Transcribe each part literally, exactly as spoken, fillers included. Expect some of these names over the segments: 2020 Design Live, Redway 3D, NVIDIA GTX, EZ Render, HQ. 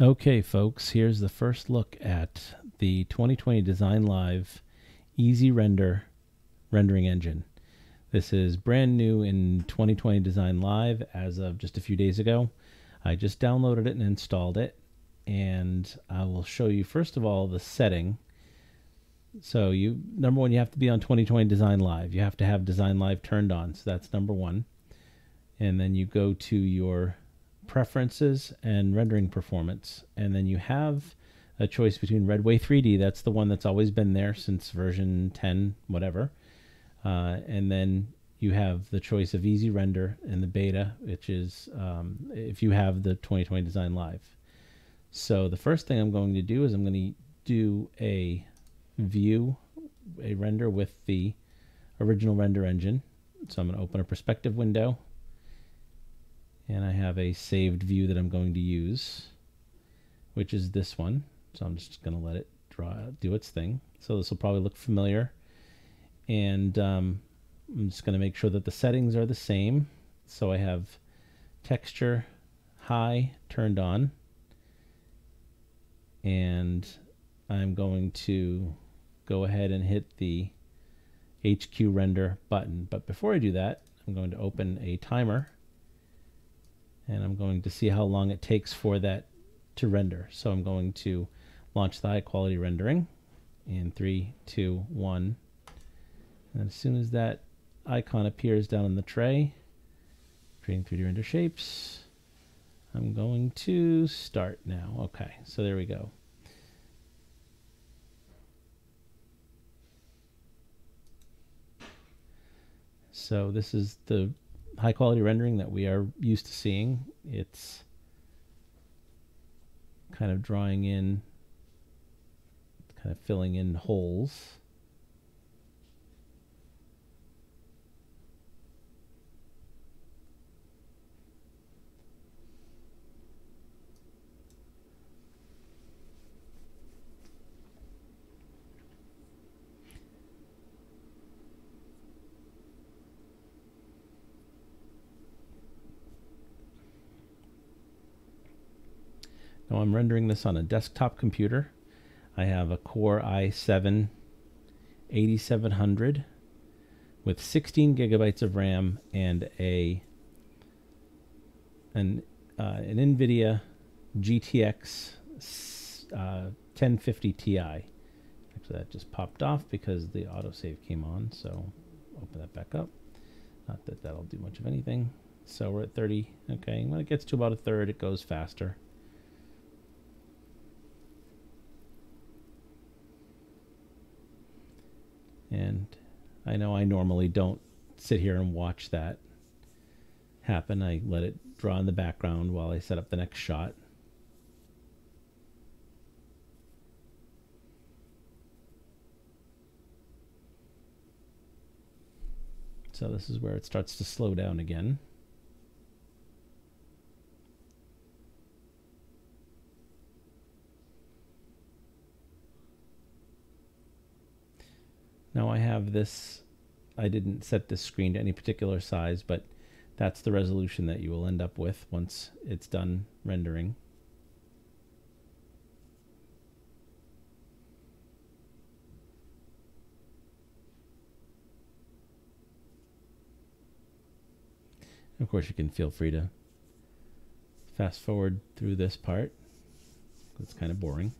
Okay folks, here's the first look at the twenty twenty Design Live E Z Render rendering engine. This is brand new in twenty twenty Design Live as of just a few days ago. I just downloaded it and installed it, and I will show you first of all the setting. So you number one, you have to be on twenty twenty Design Live. You have to have Design Live turned on, so that's number one. And then you go to your preferences and rendering performance, and then you have a choice between Redway three D, that's the one that's always been there since version ten, whatever, uh, and then you have the choice of E Z Render and the beta, which is um, if you have the twenty twenty Design Live. So the first thing I'm going to do is I'm going to do a view, a render with the original render engine. So I'm going to open a perspective window, and I have a saved view that I'm going to use, which is this one. So I'm just going to let it draw, do its thing. So this will probably look familiar. And um, I'm just going to make sure that the settings are the same. So I have texture high turned on, and I'm going to go ahead and hit the H Q render button. But before I do that, I'm going to open a timer, and I'm going to see how long it takes for that to render. So I'm going to launch the high quality rendering in three, two, one. And as soon as that icon appears down in the tray, creating three D render shapes, I'm going to start now. Okay, so there we go. So this is the high quality rendering that we are used to seeing. It's kind of drawing in, kind of filling in holes. Now I'm rendering this on a desktop computer. I have a Core i seven eighty-seven hundred with sixteen gigabytes of RAM and a an uh, an NVIDIA G T X uh, ten fifty Ti. Actually, that just popped off because the autosave came on. So open that back up. Not that that'll do much of anything. So we're at thirty. Okay, when it gets to about a third, it goes faster. And I know I normally don't sit here and watch that happen. I let it draw in the background while I set up the next shot. So this is where it starts to slow down again. Now I have this, I didn't set this screen to any particular size, but that's the resolution that you will end up with once it's done rendering. And of course you can feel free to fast forward through this part. It's kind of boring.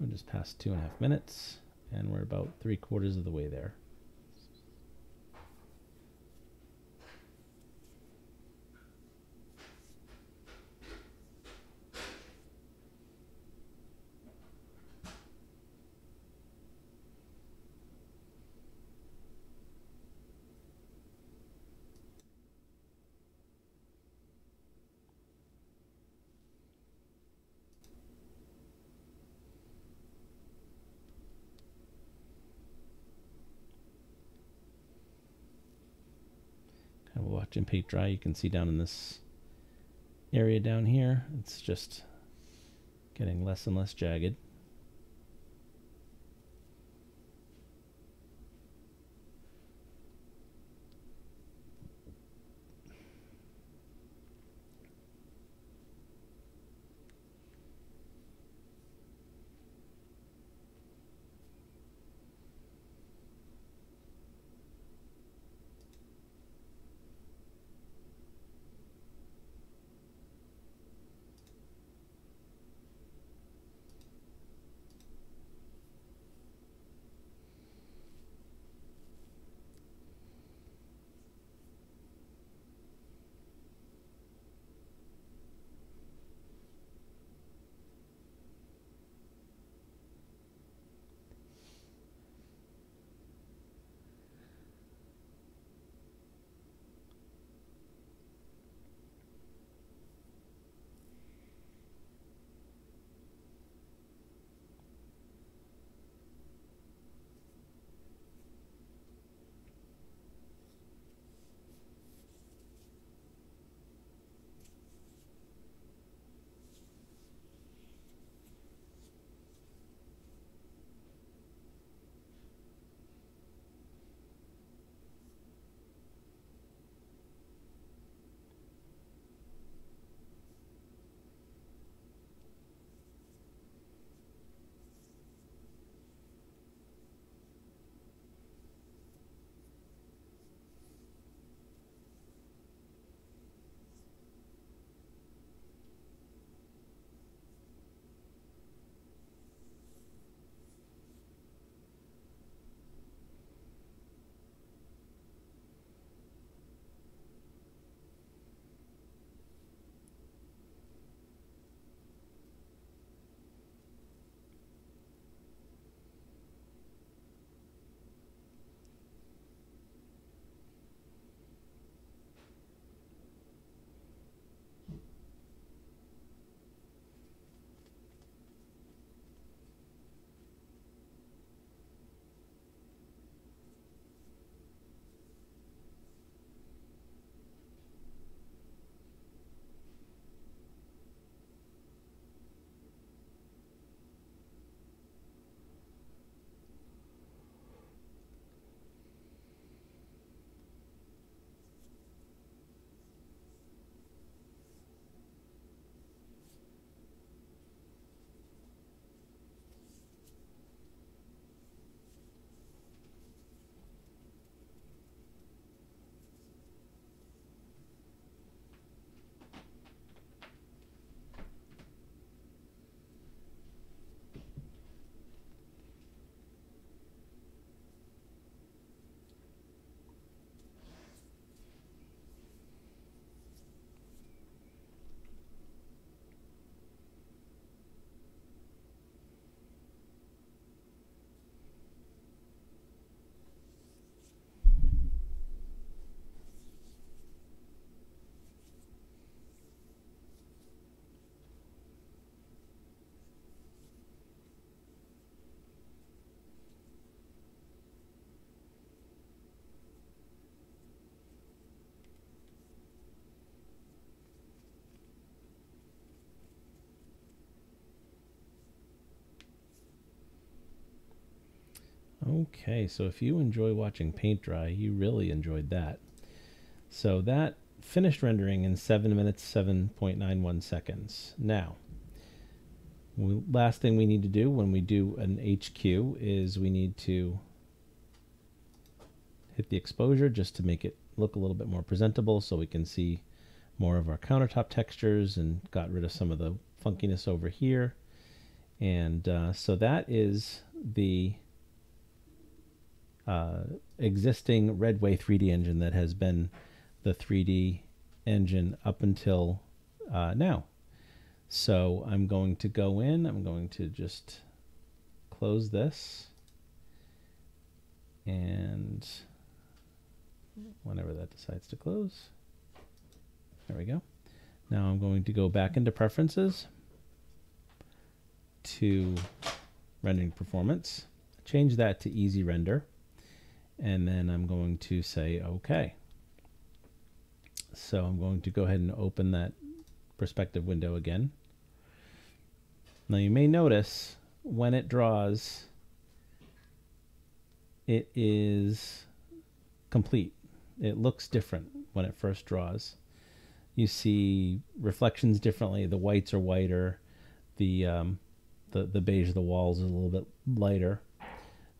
We're just past two and a half minutes, and we're about three quarters of the way there. Watch and paint dry. You can see down in this area down here, it's just getting less and less jagged. Okay, so if you enjoy watching paint dry, you really enjoyed that. So that finished rendering in seven minutes, seven point nine one seconds. Now, we, last thing we need to do when we do an H Q is we need to hit the exposure just to make it look a little bit more presentable so we can see more of our countertop textures and got rid of some of the funkiness over here. And uh, so that is the Uh, existing Redway three D engine that has been the three D engine up until uh, now. So I'm going to go in, I'm going to just close this, and whenever that decides to close, there we go. Now I'm going to go back into preferences to rendering performance, change that to E Z Render. And then I'm going to say, okay. So I'm going to go ahead and open that perspective window again. Now you may notice when it draws, it is complete. It looks different when it first draws. You see reflections differently. The whites are whiter. The um, the, the beige of the walls is a little bit lighter.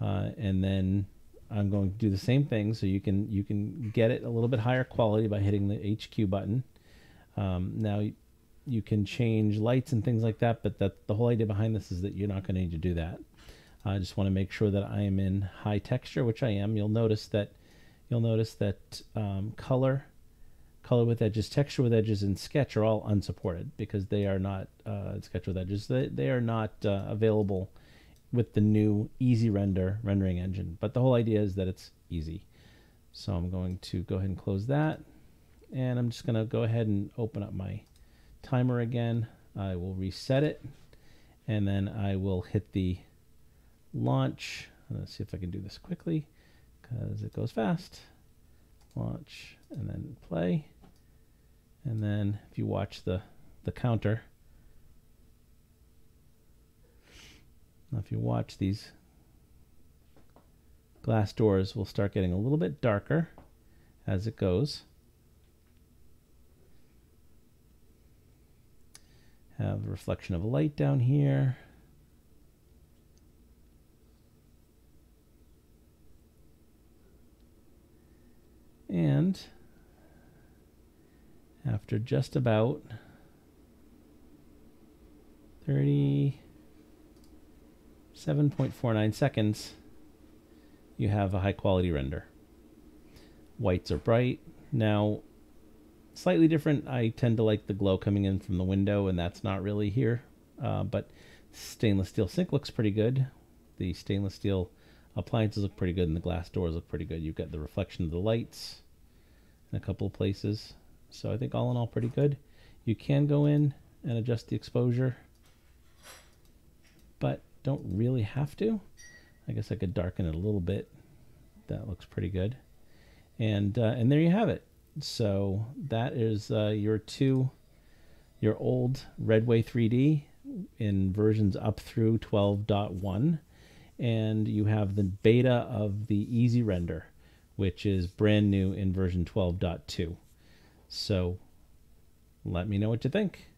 Uh, and then I'm going to do the same thing, so you can you can get it a little bit higher quality by hitting the H Q button. Um, now you can change lights and things like that, but that the whole idea behind this is that you're not going to need to do that. I just want to make sure that I am in high texture, which I am. You'll notice that you'll notice that um, color, color with edges, texture with edges, and sketch are all unsupported because they are not uh, sketch with edges. They they are not uh, available with the new E Z Render rendering engine. But the whole idea is that it's easy. So I'm going to go ahead and close that, and I'm just going to go ahead and open up my timer again. I will reset it, and then I will hit the launch. Let's see if I can do this quickly because it goes fast. Launch and then play. And then if you watch the, the counter, now if you watch, these glass doors will start getting a little bit darker as it goes. Have a reflection of a light down here. And after just about thirty-seven point four nine seconds, you have a high quality render. Whites are bright. Now, slightly different. I tend to like the glow coming in from the window, and that's not really here. Uh, but stainless steel sink looks pretty good. The stainless steel appliances look pretty good, and the glass doors look pretty good. You've got the reflection of the lights in a couple of places. So I think all in all pretty good. You can go in and adjust the exposure, but don't really have to. I guess I could darken it a little bit. That looks pretty good. And uh, and there you have it. So that is uh, your two, your old Redway three D in versions up through twelve point one. And you have the beta of the E Z Render, which is brand new in version twelve point two. So let me know what you think.